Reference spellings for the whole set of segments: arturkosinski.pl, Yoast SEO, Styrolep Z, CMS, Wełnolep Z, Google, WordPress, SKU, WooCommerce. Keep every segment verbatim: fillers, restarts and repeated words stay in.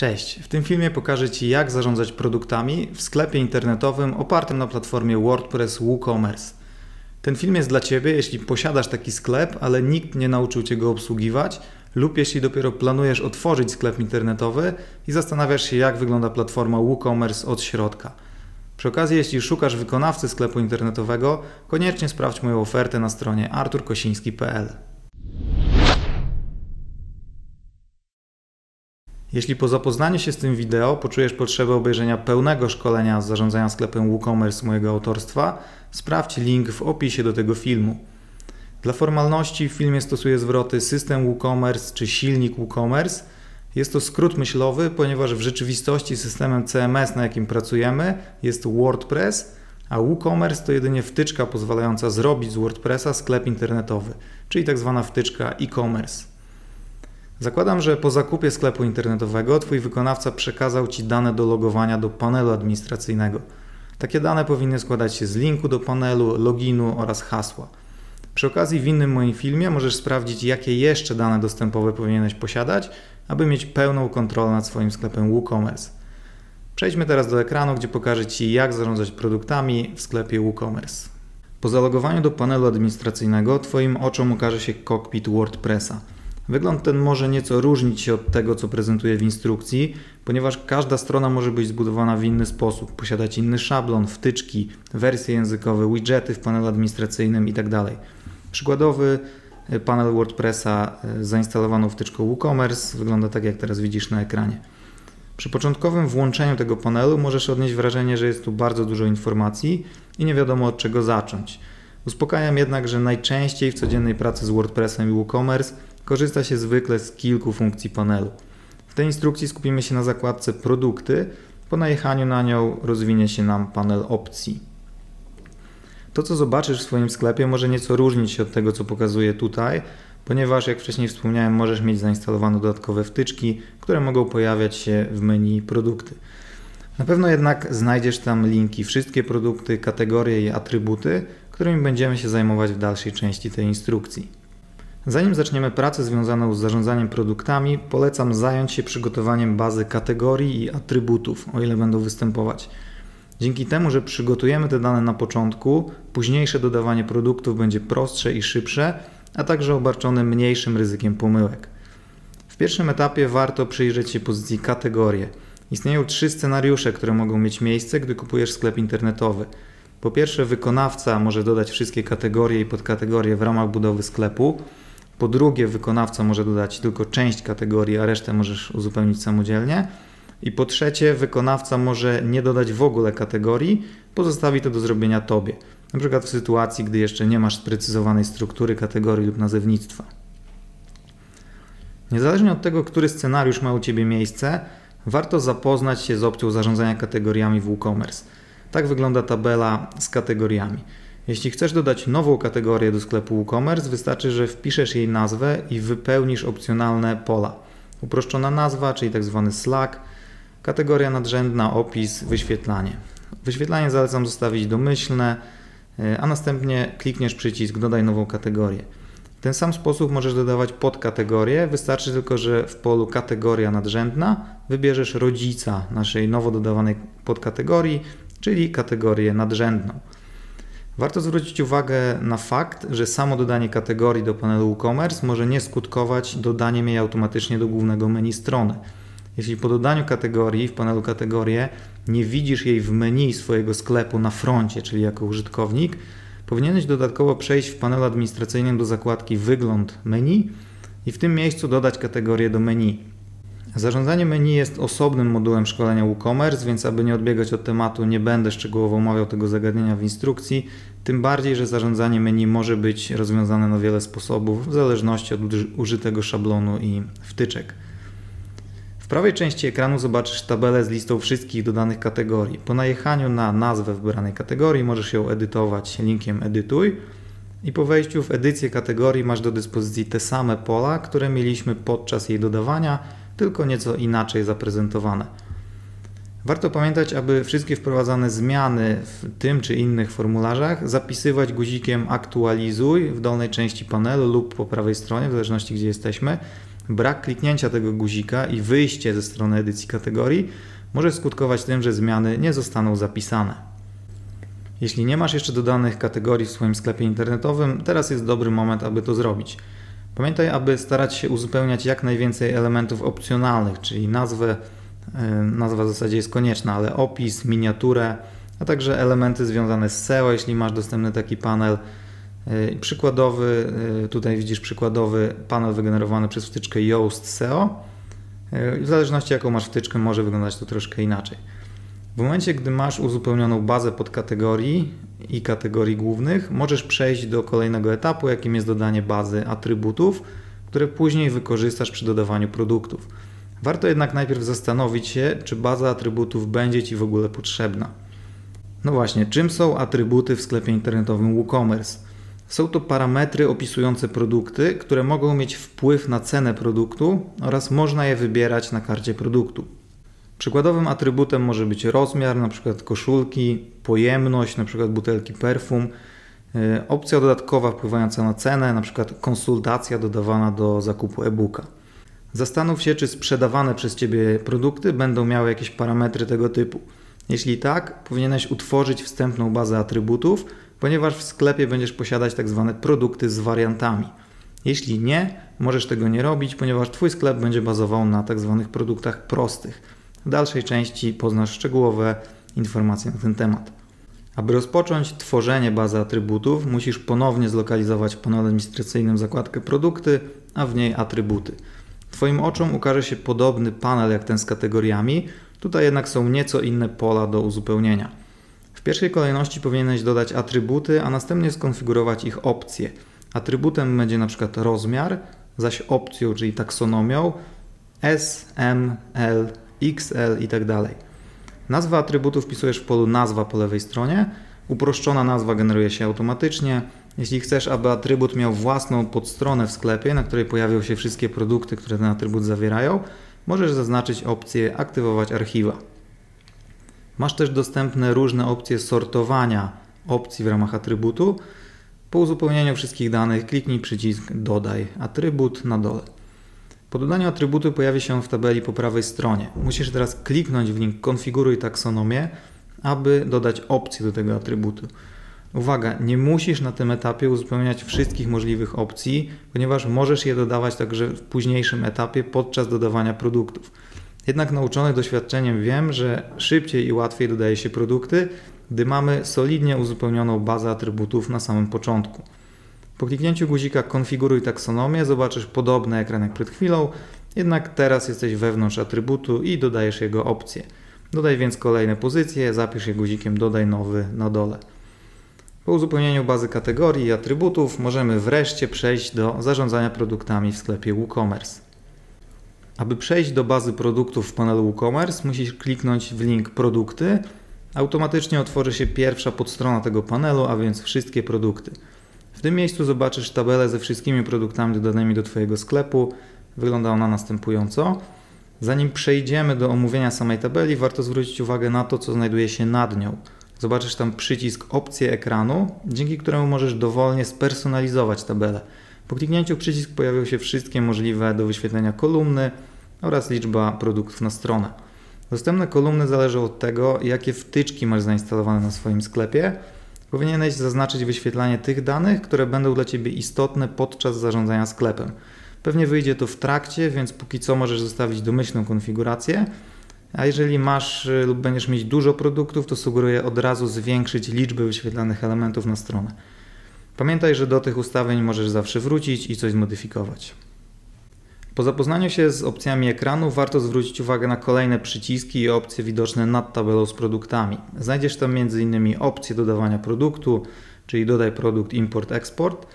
Cześć! W tym filmie pokażę Ci, jak zarządzać produktami w sklepie internetowym opartym na platformie WordPress WooCommerce. Ten film jest dla Ciebie, jeśli posiadasz taki sklep, ale nikt nie nauczył Cię go obsługiwać, lub jeśli dopiero planujesz otworzyć sklep internetowy i zastanawiasz się, jak wygląda platforma WooCommerce od środka. Przy okazji, jeśli szukasz wykonawcy sklepu internetowego, koniecznie sprawdź moją ofertę na stronie artur kosiński kropka p l. Jeśli po zapoznaniu się z tym wideo poczujesz potrzebę obejrzenia pełnego szkolenia z zarządzania sklepem WooCommerce mojego autorstwa, sprawdź link w opisie do tego filmu. Dla formalności w filmie stosuję zwroty system WooCommerce czy silnik WooCommerce. Jest to skrót myślowy, ponieważ w rzeczywistości systemem C M S, na jakim pracujemy, jest WordPress, a WooCommerce to jedynie wtyczka pozwalająca zrobić z WordPressa sklep internetowy, czyli tak zwana wtyczka e-commerce. Zakładam, że po zakupie sklepu internetowego Twój wykonawca przekazał Ci dane do logowania do panelu administracyjnego. Takie dane powinny składać się z linku do panelu, loginu oraz hasła. Przy okazji w innym moim filmie możesz sprawdzić, jakie jeszcze dane dostępowe powinieneś posiadać, aby mieć pełną kontrolę nad swoim sklepem WooCommerce. Przejdźmy teraz do ekranu, gdzie pokażę Ci, jak zarządzać produktami w sklepie WooCommerce. Po zalogowaniu do panelu administracyjnego Twoim oczom ukaże się kokpit WordPressa. Wygląd ten może nieco różnić się od tego, co prezentuję w instrukcji, ponieważ każda strona może być zbudowana w inny sposób, posiadać inny szablon, wtyczki, wersje językowe, widgety w panelu administracyjnym itd. Przykładowy panel WordPressa z zainstalowaną wtyczką WooCommerce wygląda tak, jak teraz widzisz na ekranie. Przy początkowym włączeniu tego panelu możesz odnieść wrażenie, że jest tu bardzo dużo informacji i nie wiadomo, od czego zacząć. Uspokajam jednak, że najczęściej w codziennej pracy z WordPressem i WooCommerce korzysta się zwykle z kilku funkcji panelu. W tej instrukcji skupimy się na zakładce Produkty. Po najechaniu na nią rozwinie się nam panel opcji. To, co zobaczysz w swoim sklepie, może nieco różnić się od tego, co pokazuję tutaj, ponieważ, jak wcześniej wspomniałem, możesz mieć zainstalowane dodatkowe wtyczki, które mogą pojawiać się w menu Produkty. Na pewno jednak znajdziesz tam linki, wszystkie produkty, kategorie i atrybuty, którymi będziemy się zajmować w dalszej części tej instrukcji. Zanim zaczniemy pracę związaną z zarządzaniem produktami, polecam zająć się przygotowaniem bazy kategorii i atrybutów, o ile będą występować. Dzięki temu, że przygotujemy te dane na początku, późniejsze dodawanie produktów będzie prostsze i szybsze, a także obarczone mniejszym ryzykiem pomyłek. W pierwszym etapie warto przyjrzeć się pozycji kategorie. Istnieją trzy scenariusze, które mogą mieć miejsce, gdy kupujesz sklep internetowy. Po pierwsze, wykonawca może dodać wszystkie kategorie i podkategorie w ramach budowy sklepu. Po drugie, wykonawca może dodać tylko część kategorii, a resztę możesz uzupełnić samodzielnie. I po trzecie, wykonawca może nie dodać w ogóle kategorii, pozostawi to do zrobienia Tobie. Na przykład w sytuacji, gdy jeszcze nie masz sprecyzowanej struktury kategorii lub nazewnictwa. Niezależnie od tego, który scenariusz ma u Ciebie miejsce, warto zapoznać się z opcją zarządzania kategoriami w WooCommerce. Tak wygląda tabela z kategoriami. Jeśli chcesz dodać nową kategorię do sklepu WooCommerce, wystarczy, że wpiszesz jej nazwę i wypełnisz opcjonalne pola. Uproszczona nazwa, czyli tzw. slack, kategoria nadrzędna, opis, wyświetlanie. Wyświetlanie zalecam zostawić domyślne, a następnie klikniesz przycisk Dodaj nową kategorię. W ten sam sposób możesz dodawać podkategorie, wystarczy tylko, że w polu kategoria nadrzędna wybierzesz rodzica naszej nowo dodawanej podkategorii, czyli kategorię nadrzędną. Warto zwrócić uwagę na fakt, że samo dodanie kategorii do panelu WooCommerce może nie skutkować dodaniem jej automatycznie do głównego menu strony. Jeśli po dodaniu kategorii w panelu kategorie nie widzisz jej w menu swojego sklepu na froncie, czyli jako użytkownik, powinieneś dodatkowo przejść w panelu administracyjnym do zakładki Wygląd menu i w tym miejscu dodać kategorię do menu. Zarządzanie menu jest osobnym modułem szkolenia WooCommerce, więc aby nie odbiegać od tematu, nie będę szczegółowo omawiał tego zagadnienia w instrukcji, tym bardziej, że zarządzanie menu może być rozwiązane na wiele sposobów w zależności od użytego szablonu i wtyczek. W prawej części ekranu zobaczysz tabelę z listą wszystkich dodanych kategorii. Po najechaniu na nazwę wybranej kategorii możesz ją edytować linkiem Edytuj i po wejściu w edycję kategorii masz do dyspozycji te same pola, które mieliśmy podczas jej dodawania, tylko nieco inaczej zaprezentowane. Warto pamiętać, aby wszystkie wprowadzane zmiany w tym czy innych formularzach zapisywać guzikiem Aktualizuj w dolnej części panelu lub po prawej stronie, w zależności gdzie jesteśmy, brak kliknięcia tego guzika i wyjście ze strony edycji kategorii może skutkować tym, że zmiany nie zostaną zapisane. Jeśli nie masz jeszcze dodanych kategorii w swoim sklepie internetowym, teraz jest dobry moment, aby to zrobić. Pamiętaj, aby starać się uzupełniać jak najwięcej elementów opcjonalnych, czyli nazwę, nazwa w zasadzie jest konieczna, ale opis, miniaturę, a także elementy związane z S E O, jeśli masz dostępny taki panel. Przykładowy, tutaj widzisz przykładowy panel wygenerowany przez wtyczkę Yoast S E O. W zależności jaką masz wtyczkę, może wyglądać to troszkę inaczej. W momencie, gdy masz uzupełnioną bazę podkategorii i kategorii głównych, możesz przejść do kolejnego etapu, jakim jest dodanie bazy atrybutów, które później wykorzystasz przy dodawaniu produktów. Warto jednak najpierw zastanowić się, czy baza atrybutów będzie Ci w ogóle potrzebna. No właśnie, czym są atrybuty w sklepie internetowym WooCommerce? Są to parametry opisujące produkty, które mogą mieć wpływ na cenę produktu oraz można je wybierać na karcie produktu. Przykładowym atrybutem może być rozmiar, np. koszulki, pojemność, np. butelki perfum, opcja dodatkowa wpływająca na cenę, np. konsultacja dodawana do zakupu e-booka. Zastanów się, czy sprzedawane przez Ciebie produkty będą miały jakieś parametry tego typu. Jeśli tak, powinieneś utworzyć wstępną bazę atrybutów, ponieważ w sklepie będziesz posiadać tak zwane produkty z wariantami. Jeśli nie, możesz tego nie robić, ponieważ Twój sklep będzie bazował na tak zwanych produktach prostych. W dalszej części poznasz szczegółowe informacje na ten temat. Aby rozpocząć tworzenie bazy atrybutów, musisz ponownie zlokalizować w panelu administracyjnym zakładkę produkty, a w niej atrybuty. Twoim oczom ukaże się podobny panel jak ten z kategoriami, tutaj jednak są nieco inne pola do uzupełnienia. W pierwszej kolejności powinieneś dodać atrybuty, a następnie skonfigurować ich opcje. Atrybutem będzie np. rozmiar, zaś opcją, czyli taksonomią S, M, L, X L itd. Nazwę atrybutu wpisujesz w polu nazwa po lewej stronie. Uproszczona nazwa generuje się automatycznie. Jeśli chcesz, aby atrybut miał własną podstronę w sklepie, na której pojawią się wszystkie produkty, które ten atrybut zawierają, możesz zaznaczyć opcję aktywować archiwa. Masz też dostępne różne opcje sortowania opcji w ramach atrybutu. Po uzupełnieniu wszystkich danych kliknij przycisk Dodaj atrybut na dole. Po dodaniu atrybutu pojawi się w tabeli po prawej stronie. Musisz teraz kliknąć w link Konfiguruj taksonomię, aby dodać opcję do tego atrybutu. Uwaga, nie musisz na tym etapie uzupełniać wszystkich możliwych opcji, ponieważ możesz je dodawać także w późniejszym etapie podczas dodawania produktów. Jednak nauczony doświadczeniem wiem, że szybciej i łatwiej dodaje się produkty, gdy mamy solidnie uzupełnioną bazę atrybutów na samym początku. Po kliknięciu guzika Konfiguruj taksonomię zobaczysz podobny ekran jak przed chwilą, jednak teraz jesteś wewnątrz atrybutu i dodajesz jego opcje. Dodaj więc kolejne pozycje, zapisz je guzikiem Dodaj nowy na dole. Po uzupełnieniu bazy kategorii i atrybutów możemy wreszcie przejść do zarządzania produktami w sklepie WooCommerce. Aby przejść do bazy produktów w panelu WooCommerce, musisz kliknąć w link Produkty. Automatycznie otworzy się pierwsza podstrona tego panelu, a więc wszystkie produkty. W tym miejscu zobaczysz tabelę ze wszystkimi produktami dodanymi do Twojego sklepu. Wygląda ona następująco. Zanim przejdziemy do omówienia samej tabeli, warto zwrócić uwagę na to, co znajduje się nad nią. Zobaczysz tam przycisk Opcje ekranu, dzięki któremu możesz dowolnie spersonalizować tabelę. Po kliknięciu w przycisk pojawią się wszystkie możliwe do wyświetlenia kolumny oraz liczba produktów na stronę. Dostępne kolumny zależą od tego, jakie wtyczki masz zainstalowane na swoim sklepie. Powinieneś zaznaczyć wyświetlanie tych danych, które będą dla Ciebie istotne podczas zarządzania sklepem. Pewnie wyjdzie to w trakcie, więc póki co możesz zostawić domyślną konfigurację. A jeżeli masz lub będziesz mieć dużo produktów, to sugeruję od razu zwiększyć liczbę wyświetlanych elementów na stronę. Pamiętaj, że do tych ustawień możesz zawsze wrócić i coś zmodyfikować. Po zapoznaniu się z opcjami ekranu warto zwrócić uwagę na kolejne przyciski i opcje widoczne nad tabelą z produktami. Znajdziesz tam między innymi opcję dodawania produktu, czyli dodaj produkt, import, eksport,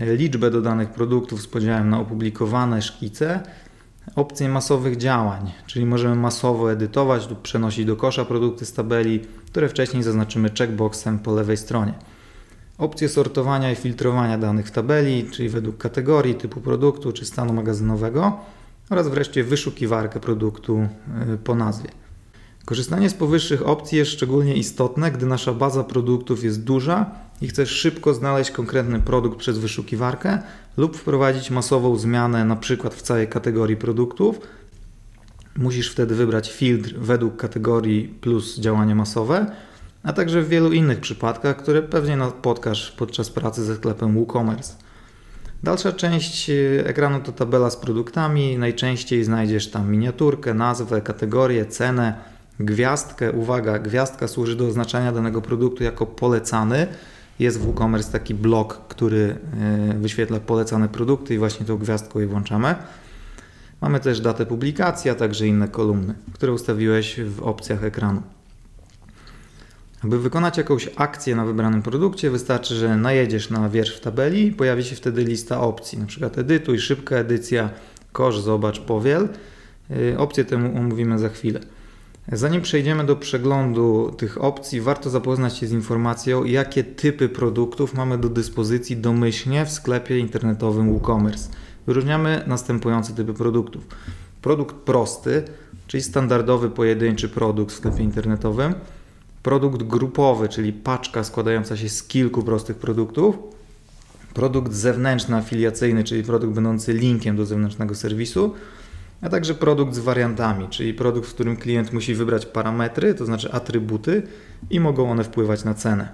liczbę dodanych produktów z podziałem na opublikowane szkice, opcje masowych działań, czyli możemy masowo edytować lub przenosić do kosza produkty z tabeli, które wcześniej zaznaczymy checkboxem po lewej stronie. Opcje sortowania i filtrowania danych w tabeli, czyli według kategorii, typu produktu czy stanu magazynowego oraz wreszcie wyszukiwarkę produktu po nazwie. Korzystanie z powyższych opcji jest szczególnie istotne, gdy nasza baza produktów jest duża i chcesz szybko znaleźć konkretny produkt przez wyszukiwarkę lub wprowadzić masową zmianę na przykład w całej kategorii produktów, musisz wtedy wybrać filtr według kategorii plus działanie masowe, a także w wielu innych przypadkach, które pewnie napotkasz podczas pracy ze sklepem WooCommerce. Dalsza część ekranu to tabela z produktami. Najczęściej znajdziesz tam miniaturkę, nazwę, kategorię, cenę, gwiazdkę. Uwaga, gwiazdka służy do oznaczania danego produktu jako polecany. Jest w WooCommerce taki blok, który wyświetla polecane produkty i właśnie tą gwiazdką je włączamy. Mamy też datę publikacji, a także inne kolumny, które ustawiłeś w opcjach ekranu. Aby wykonać jakąś akcję na wybranym produkcie, wystarczy, że najedziesz na wiersz w tabeli i pojawi się wtedy lista opcji, np. edytuj, szybka edycja, kosz, zobacz, powiel. Opcje te omówimy za chwilę. Zanim przejdziemy do przeglądu tych opcji, warto zapoznać się z informacją, jakie typy produktów mamy do dyspozycji domyślnie w sklepie internetowym WooCommerce. Wyróżniamy następujące typy produktów. Produkt prosty, czyli standardowy pojedynczy produkt w sklepie internetowym. Produkt grupowy, czyli paczka składająca się z kilku prostych produktów. Produkt zewnętrzny afiliacyjny, czyli produkt będący linkiem do zewnętrznego serwisu. A także produkt z wariantami, czyli produkt, w którym klient musi wybrać parametry, to znaczy atrybuty i mogą one wpływać na cenę.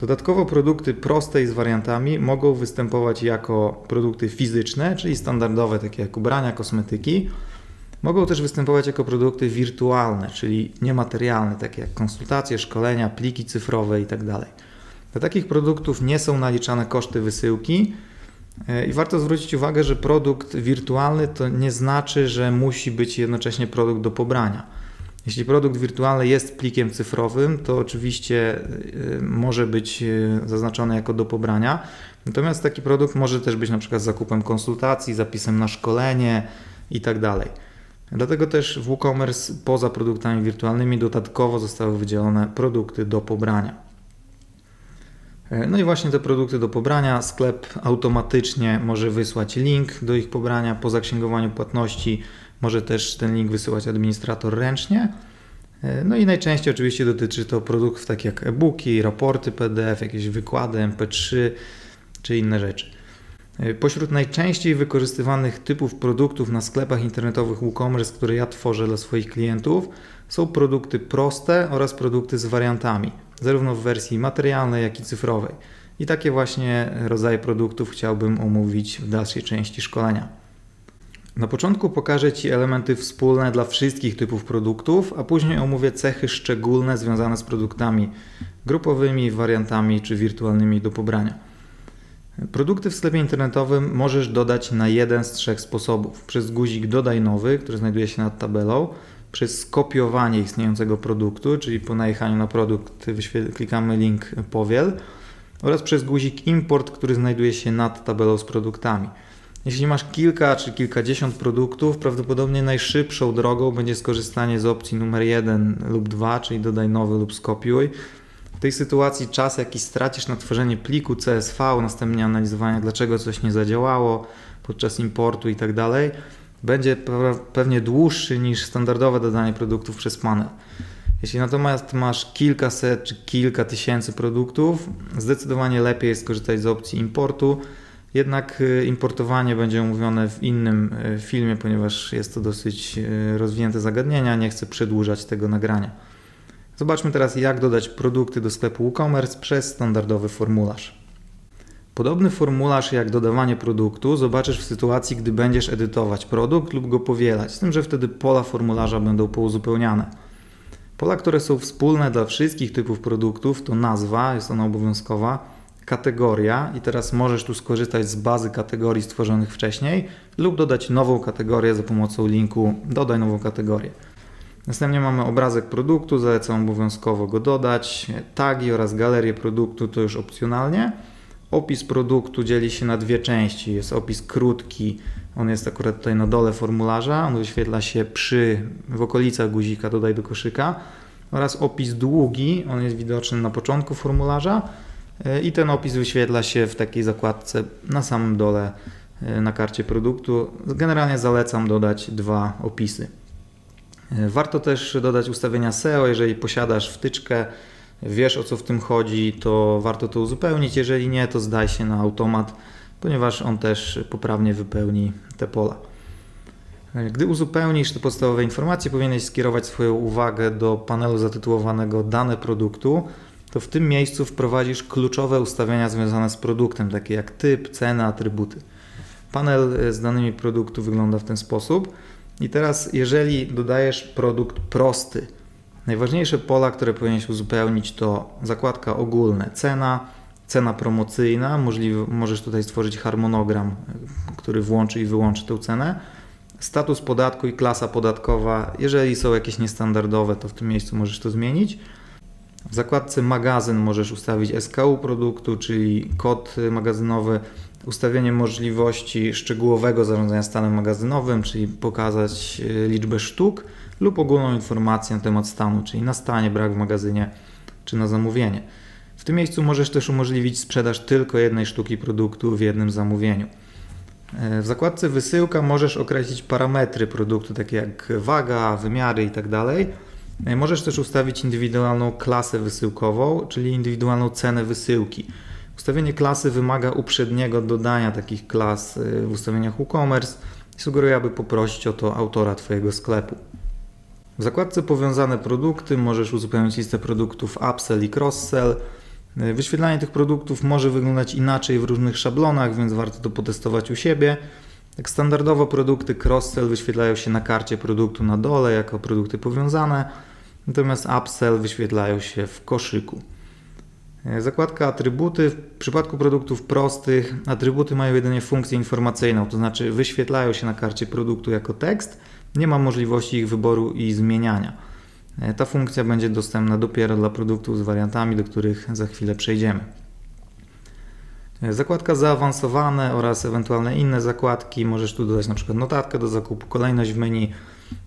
Dodatkowo produkty proste i z wariantami mogą występować jako produkty fizyczne, czyli standardowe, takie jak ubrania, kosmetyki. Mogą też występować jako produkty wirtualne, czyli niematerialne, takie jak konsultacje, szkolenia, pliki cyfrowe itd. Do takich produktów nie są naliczane koszty wysyłki i warto zwrócić uwagę, że produkt wirtualny to nie znaczy, że musi być jednocześnie produkt do pobrania. Jeśli produkt wirtualny jest plikiem cyfrowym, to oczywiście może być zaznaczony jako do pobrania, natomiast taki produkt może też być na przykład zakupem konsultacji, zapisem na szkolenie itd. Dlatego też w WooCommerce poza produktami wirtualnymi dodatkowo zostały wydzielone produkty do pobrania. No i właśnie te produkty do pobrania sklep automatycznie może wysłać link do ich pobrania po zaksięgowaniu płatności. Może też ten link wysyłać administrator ręcznie. No i najczęściej oczywiście dotyczy to produktów takich jak e-booki, raporty P D F, jakieś wykłady M P trzy czy inne rzeczy. Pośród najczęściej wykorzystywanych typów produktów na sklepach internetowych WooCommerce, które ja tworzę dla swoich klientów, są produkty proste oraz produkty z wariantami, zarówno w wersji materialnej, jak i cyfrowej. I takie właśnie rodzaje produktów chciałbym omówić w dalszej części szkolenia. Na początku pokażę Ci elementy wspólne dla wszystkich typów produktów, a później omówię cechy szczególne związane z produktami grupowymi, wariantami czy wirtualnymi do pobrania. Produkty w sklepie internetowym możesz dodać na jeden z trzech sposobów. Przez guzik dodaj nowy, który znajduje się nad tabelą, przez skopiowanie istniejącego produktu, czyli po najechaniu na produkt klikamy link powiel oraz przez guzik import, który znajduje się nad tabelą z produktami. Jeśli masz kilka czy kilkadziesiąt produktów, prawdopodobnie najszybszą drogą będzie skorzystanie z opcji numer jeden lub dwa, czyli dodaj nowy lub skopiuj. W tej sytuacji czas, jaki stracisz na tworzenie pliku C S V, następnie analizowanie, dlaczego coś nie zadziałało podczas importu i tak dalej, będzie pewnie dłuższy niż standardowe dodanie produktów przez panel. Jeśli natomiast masz kilkaset czy kilka tysięcy produktów, zdecydowanie lepiej jest skorzystać z opcji importu. Jednak importowanie będzie omówione w innym filmie, ponieważ jest to dosyć rozwinięte zagadnienie, nie chcę przedłużać tego nagrania. Zobaczmy teraz, jak dodać produkty do sklepu WooCommerce przez standardowy formularz. Podobny formularz jak dodawanie produktu zobaczysz w sytuacji, gdy będziesz edytować produkt lub go powielać, z tym, że wtedy pola formularza będą pouzupełniane. Pola, które są wspólne dla wszystkich typów produktów, to nazwa, jest ona obowiązkowa, kategoria i teraz możesz tu skorzystać z bazy kategorii stworzonych wcześniej lub dodać nową kategorię za pomocą linku dodaj nową kategorię. Następnie mamy obrazek produktu, zalecam obowiązkowo go dodać, tagi oraz galerię produktu to już opcjonalnie. Opis produktu dzieli się na dwie części, jest opis krótki, on jest akurat tutaj na dole formularza, on wyświetla się przy, w okolicach guzika dodaj do koszyka oraz opis długi, on jest widoczny na początku formularza i ten opis wyświetla się w takiej zakładce na samym dole na karcie produktu. Generalnie zalecam dodać dwa opisy. Warto też dodać ustawienia S E O, jeżeli posiadasz wtyczkę wiesz, o co w tym chodzi, to warto to uzupełnić. Jeżeli nie, to zdaj się na automat, ponieważ on też poprawnie wypełni te pola. Gdy uzupełnisz te podstawowe informacje, powinieneś skierować swoją uwagę do panelu zatytułowanego Dane produktu. To w tym miejscu wprowadzisz kluczowe ustawienia związane z produktem, takie jak typ, cena, atrybuty. Panel z danymi produktu wygląda w ten sposób. I teraz, jeżeli dodajesz produkt prosty, najważniejsze pola, które powinieneś uzupełnić, to zakładka ogólne, cena, cena promocyjna, możliwe, możesz tutaj stworzyć harmonogram, który włączy i wyłączy tę cenę, status podatku i klasa podatkowa, jeżeli są jakieś niestandardowe, to w tym miejscu możesz to zmienić. W zakładce magazyn możesz ustawić S K U produktu, czyli kod magazynowy, ustawienie możliwości szczegółowego zarządzania stanem magazynowym, czyli pokazać liczbę sztuk lub ogólną informację na temat stanu, czyli na stanie, brak w magazynie czy na zamówienie. W tym miejscu możesz też umożliwić sprzedaż tylko jednej sztuki produktu w jednym zamówieniu. W zakładce wysyłka możesz określić parametry produktu, takie jak waga, wymiary itd. Możesz też ustawić indywidualną klasę wysyłkową, czyli indywidualną cenę wysyłki. Ustawienie klasy wymaga uprzedniego dodania takich klas w ustawieniach WooCommerce i sugeruję, aby poprosić o to autora Twojego sklepu. W zakładce powiązane produkty możesz uzupełnić listę produktów upsell i cross-sell. Wyświetlanie tych produktów może wyglądać inaczej w różnych szablonach, więc warto to potestować u siebie. Tak standardowo produkty cross-sell wyświetlają się na karcie produktu na dole jako produkty powiązane, natomiast upsell wyświetlają się w koszyku. Zakładka atrybuty. W przypadku produktów prostych atrybuty mają jedynie funkcję informacyjną, to znaczy wyświetlają się na karcie produktu jako tekst, nie ma możliwości ich wyboru i zmieniania. Ta funkcja będzie dostępna dopiero dla produktów z wariantami, do których za chwilę przejdziemy. Zakładka zaawansowane oraz ewentualne inne zakładki. Możesz tu dodać np. notatkę do zakupu, kolejność w menu.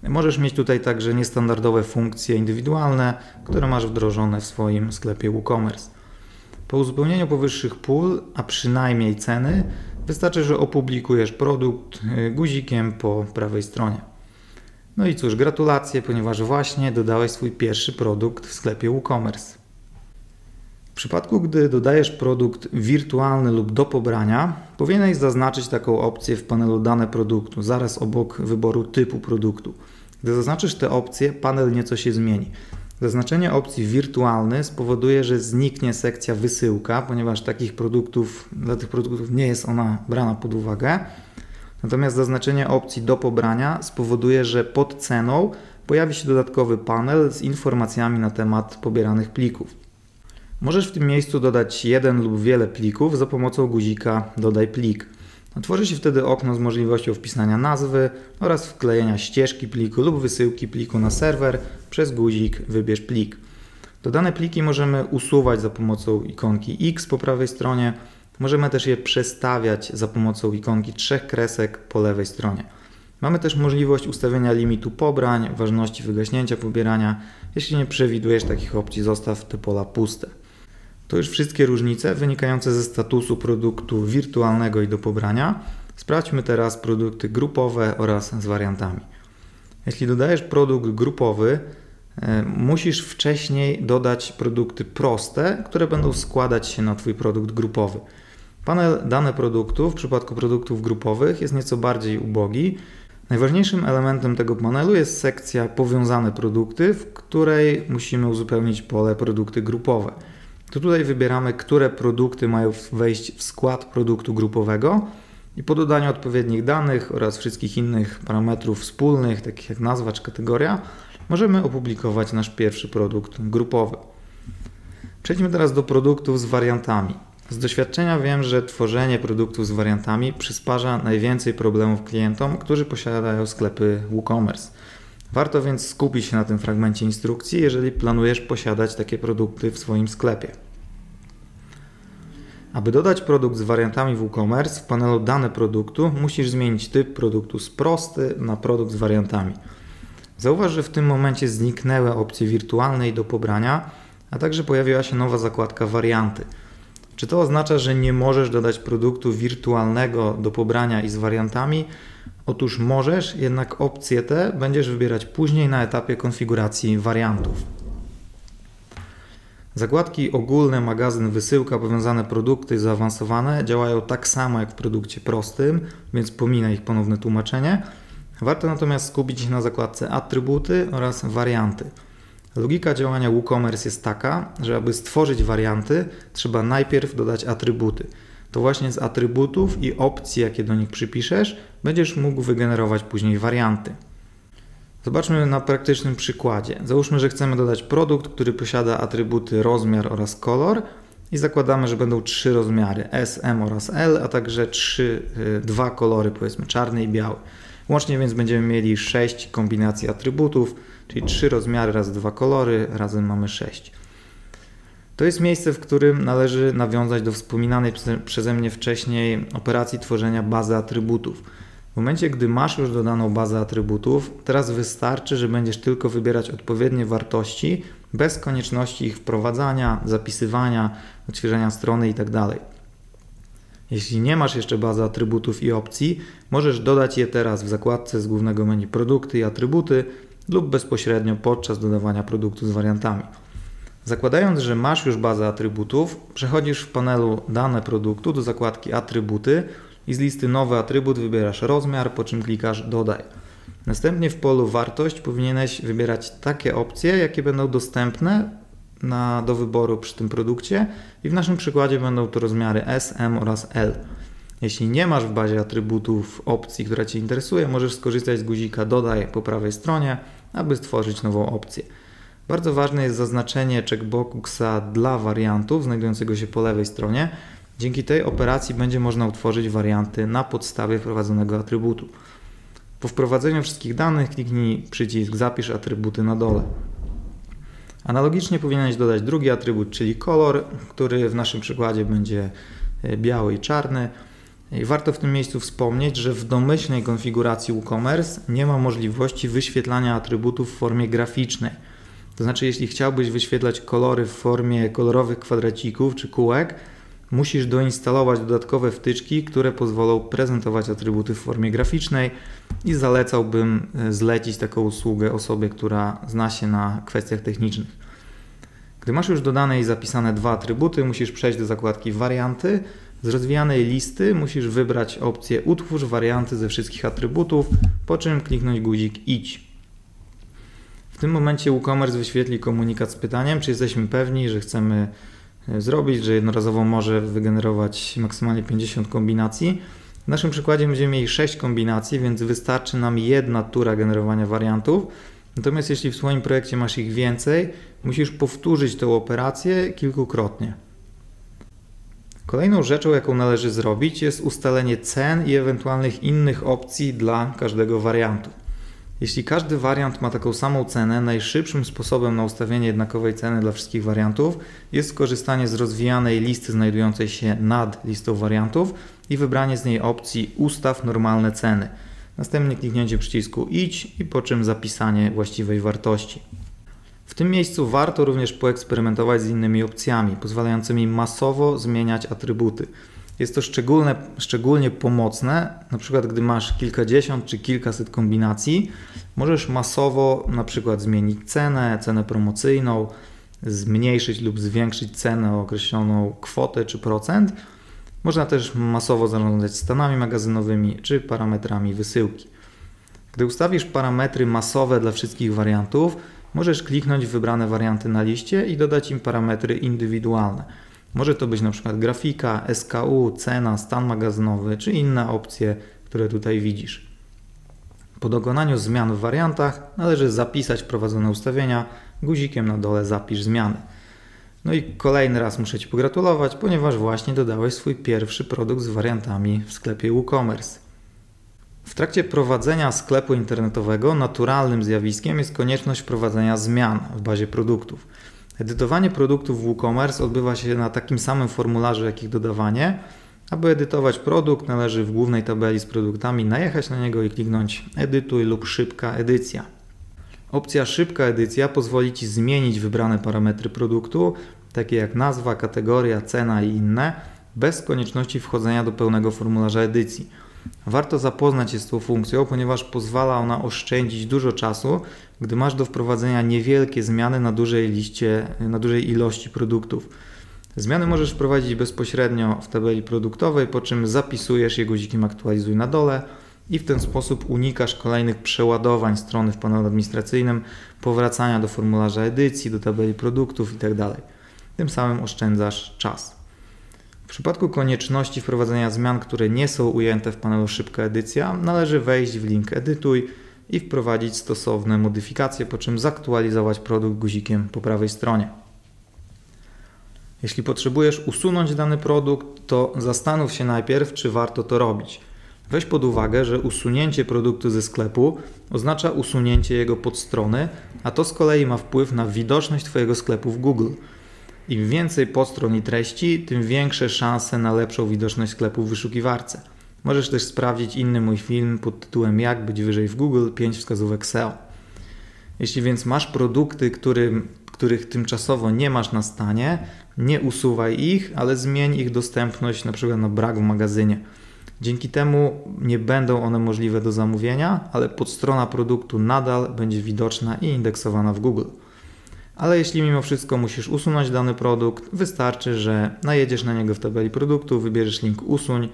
Możesz mieć tutaj także niestandardowe funkcje indywidualne, które masz wdrożone w swoim sklepie WooCommerce. Po uzupełnieniu powyższych pól, a przynajmniej ceny, wystarczy, że opublikujesz produkt guzikiem po prawej stronie. No i cóż, gratulacje, ponieważ właśnie dodałeś swój pierwszy produkt w sklepie WooCommerce. W przypadku, gdy dodajesz produkt wirtualny lub do pobrania, powinieneś zaznaczyć taką opcję w panelu Dane produktu, zaraz obok wyboru typu produktu. Gdy zaznaczysz tę opcję, panel nieco się zmieni. Zaznaczenie opcji wirtualny spowoduje, że zniknie sekcja wysyłka, ponieważ takich produktów, dla tych produktów nie jest ona brana pod uwagę. Natomiast zaznaczenie opcji do pobrania spowoduje, że pod ceną pojawi się dodatkowy panel z informacjami na temat pobieranych plików. Możesz w tym miejscu dodać jeden lub wiele plików za pomocą guzika Dodaj plik. Otworzy się wtedy okno z możliwością wpisania nazwy oraz wklejenia ścieżki pliku lub wysyłki pliku na serwer przez guzik Wybierz plik. Dodane pliki możemy usuwać za pomocą ikonki X po prawej stronie. Możemy też je przestawiać za pomocą ikonki trzech kresek po lewej stronie. Mamy też możliwość ustawienia limitu pobrań, ważności wygaśnięcia pobierania. Jeśli nie przewidujesz takich opcji, zostaw te pola puste. To już wszystkie różnice wynikające ze statusu produktu wirtualnego i do pobrania. Sprawdźmy teraz produkty grupowe oraz z wariantami. Jeśli dodajesz produkt grupowy, musisz wcześniej dodać produkty proste, które będą składać się na Twój produkt grupowy. Panel Dane produktu w przypadku produktów grupowych jest nieco bardziej ubogi. Najważniejszym elementem tego panelu jest sekcja Powiązane produkty, w której musimy uzupełnić pole Produkty grupowe. To tutaj wybieramy, które produkty mają wejść w skład produktu grupowego i po dodaniu odpowiednich danych oraz wszystkich innych parametrów wspólnych, takich jak nazwa czy kategoria, możemy opublikować nasz pierwszy produkt grupowy. Przejdźmy teraz do produktów z wariantami. Z doświadczenia wiem, że tworzenie produktów z wariantami przysparza najwięcej problemów klientom, którzy posiadają sklepy WooCommerce. Warto więc skupić się na tym fragmencie instrukcji, jeżeli planujesz posiadać takie produkty w swoim sklepie. Aby dodać produkt z wariantami WooCommerce, w panelu Dane produktu musisz zmienić typ produktu z prosty na produkt z wariantami. Zauważ, że w tym momencie zniknęły opcje wirtualne i do pobrania, a także pojawiła się nowa zakładka Warianty. Czy to oznacza, że nie możesz dodać produktu wirtualnego do pobrania i z wariantami? Otóż możesz, jednak opcje te będziesz wybierać później na etapie konfiguracji wariantów. Zakładki ogólne, magazyn, wysyłka, powiązane produkty zaawansowane działają tak samo jak w produkcie prostym, więc pominę ich ponowne tłumaczenie. Warto natomiast skupić się na zakładce atrybuty oraz warianty. Logika działania WooCommerce jest taka, że aby stworzyć warianty, trzeba najpierw dodać atrybuty. To właśnie z atrybutów i opcji, jakie do nich przypiszesz, będziesz mógł wygenerować później warianty. Zobaczmy na praktycznym przykładzie. Załóżmy, że chcemy dodać produkt, który posiada atrybuty rozmiar oraz kolor i zakładamy, że będą trzy rozmiary S, M oraz L, a także trzy, dwa kolory, powiedzmy czarny i biały. Łącznie więc będziemy mieli sześć kombinacji atrybutów, czyli trzy rozmiary razy dwa kolory, razem mamy sześć. To jest miejsce, w którym należy nawiązać do wspominanej przeze mnie wcześniej operacji tworzenia bazy atrybutów. W momencie, gdy masz już dodaną bazę atrybutów, teraz wystarczy, że będziesz tylko wybierać odpowiednie wartości, bez konieczności ich wprowadzania, zapisywania, odświeżania strony itd. Jeśli nie masz jeszcze bazy atrybutów i opcji, możesz dodać je teraz w zakładce z głównego menu produkty i atrybuty lub bezpośrednio podczas dodawania produktu z wariantami. Zakładając, że masz już bazę atrybutów, przechodzisz w panelu dane produktu do zakładki atrybuty i z listy nowy atrybut wybierasz rozmiar, po czym klikasz dodaj. Następnie w polu wartość powinieneś wybierać takie opcje, jakie będą dostępne na, do wyboru przy tym produkcie i w naszym przykładzie będą to rozmiary S, M oraz L. Jeśli nie masz w bazie atrybutów opcji, która Cię interesuje, możesz skorzystać z guzika dodaj po prawej stronie, aby stworzyć nową opcję. Bardzo ważne jest zaznaczenie checkboxa dla wariantów znajdującego się po lewej stronie. Dzięki tej operacji będzie można utworzyć warianty na podstawie wprowadzonego atrybutu. Po wprowadzeniu wszystkich danych kliknij przycisk zapisz atrybuty na dole. Analogicznie powinieneś dodać drugi atrybut, czyli kolor, który w naszym przykładzie będzie biały i czarny. I warto w tym miejscu wspomnieć, że w domyślnej konfiguracji WooCommerce nie ma możliwości wyświetlania atrybutów w formie graficznej. To znaczy, jeśli chciałbyś wyświetlać kolory w formie kolorowych kwadracików czy kółek, musisz doinstalować dodatkowe wtyczki, które pozwolą prezentować atrybuty w formie graficznej i zalecałbym zlecić taką usługę osobie, która zna się na kwestiach technicznych. Gdy masz już dodane i zapisane dwa atrybuty, musisz przejść do zakładki warianty. Z rozwijanej listy musisz wybrać opcję utwórz warianty ze wszystkich atrybutów, po czym kliknąć guzik idź. W tym momencie WooCommerce wyświetli komunikat z pytaniem, czy jesteśmy pewni, że chcemy zrobić, że jednorazowo może wygenerować maksymalnie pięćdziesiąt kombinacji. W naszym przykładzie będziemy mieli sześć kombinacji, więc wystarczy nam jedna tura generowania wariantów. Natomiast jeśli w swoim projekcie masz ich więcej, musisz powtórzyć tę operację kilkukrotnie. Kolejną rzeczą, jaką należy zrobić, jest ustalenie cen i ewentualnych innych opcji dla każdego wariantu. Jeśli każdy wariant ma taką samą cenę, najszybszym sposobem na ustawienie jednakowej ceny dla wszystkich wariantów jest skorzystanie z rozwijanej listy znajdującej się nad listą wariantów i wybranie z niej opcji ustaw normalne ceny. Następnie kliknięcie przycisku idź i po czym zapisanie właściwej wartości. W tym miejscu warto również poeksperymentować z innymi opcjami pozwalającymi masowo zmieniać atrybuty. Jest to szczególne, szczególnie pomocne, na przykład gdy masz kilkadziesiąt czy kilkaset kombinacji, możesz masowo na przykład zmienić cenę, cenę promocyjną, zmniejszyć lub zwiększyć cenę o określoną kwotę czy procent. Można też masowo zarządzać stanami magazynowymi czy parametrami wysyłki. Gdy ustawisz parametry masowe dla wszystkich wariantów, możesz kliknąć w wybrane warianty na liście i dodać im parametry indywidualne. Może to być na przykład grafika, S K U, cena, stan magazynowy czy inne opcje, które tutaj widzisz. Po dokonaniu zmian w wariantach należy zapisać wprowadzone ustawienia, guzikiem na dole zapisz zmiany. No i kolejny raz muszę Ci pogratulować, ponieważ właśnie dodałeś swój pierwszy produkt z wariantami w sklepie WooCommerce. W trakcie prowadzenia sklepu internetowego naturalnym zjawiskiem jest konieczność wprowadzenia zmian w bazie produktów. Edytowanie produktów w WooCommerce odbywa się na takim samym formularzu, jak ich dodawanie. Aby edytować produkt, należy w głównej tabeli z produktami najechać na niego i kliknąć edytuj lub szybka edycja. Opcja szybka edycja pozwoli Ci zmienić wybrane parametry produktu, takie jak nazwa, kategoria, cena i inne, bez konieczności wchodzenia do pełnego formularza edycji. Warto zapoznać się z tą funkcją, ponieważ pozwala ona oszczędzić dużo czasu, gdy masz do wprowadzenia niewielkie zmiany na dużej liście, na dużej ilości produktów. Zmiany możesz wprowadzić bezpośrednio w tabeli produktowej, po czym zapisujesz je guzikiem aktualizuj na dole i w ten sposób unikasz kolejnych przeładowań strony w panelu administracyjnym, powracania do formularza edycji, do tabeli produktów itd. Tym samym oszczędzasz czas. W przypadku konieczności wprowadzenia zmian, które nie są ujęte w panelu Szybka edycja, należy wejść w link Edytuj i wprowadzić stosowne modyfikacje, po czym zaktualizować produkt guzikiem po prawej stronie. Jeśli potrzebujesz usunąć dany produkt, to zastanów się najpierw, czy warto to robić. Weź pod uwagę, że usunięcie produktu ze sklepu oznacza usunięcie jego podstrony, a to z kolei ma wpływ na widoczność Twojego sklepu w Google. Im więcej podstron i treści, tym większe szanse na lepszą widoczność sklepu w wyszukiwarce. Możesz też sprawdzić inny mój film pod tytułem Jak być wyżej w Google pięć wskazówek S E O. Jeśli więc masz produkty, którym, których tymczasowo nie masz na stanie, nie usuwaj ich, ale zmień ich dostępność np. na brak w magazynie. Dzięki temu nie będą one możliwe do zamówienia, ale podstrona produktu nadal będzie widoczna i indeksowana w Google. Ale jeśli mimo wszystko musisz usunąć dany produkt, wystarczy, że najedziesz na niego w tabeli produktu, wybierzesz link Usuń.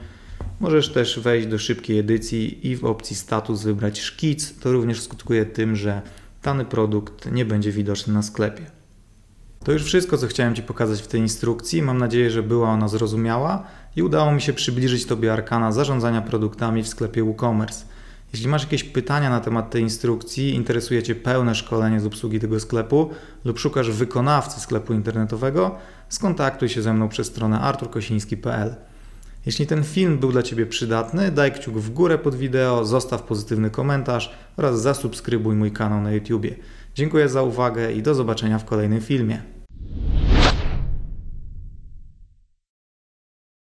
Możesz też wejść do szybkiej edycji i w opcji Status wybrać Szkic. To również skutkuje tym, że dany produkt nie będzie widoczny na sklepie. To już wszystko, co chciałem Ci pokazać w tej instrukcji. Mam nadzieję, że była ona zrozumiała i udało mi się przybliżyć Tobie arkana zarządzania produktami w sklepie WooCommerce. Jeśli masz jakieś pytania na temat tej instrukcji, interesuje Cię pełne szkolenie z obsługi tego sklepu lub szukasz wykonawcy sklepu internetowego, skontaktuj się ze mną przez stronę artur kosiński kropka p l. Jeśli ten film był dla Ciebie przydatny, daj kciuk w górę pod wideo, zostaw pozytywny komentarz oraz zasubskrybuj mój kanał na YouTubie. Dziękuję za uwagę i do zobaczenia w kolejnym filmie.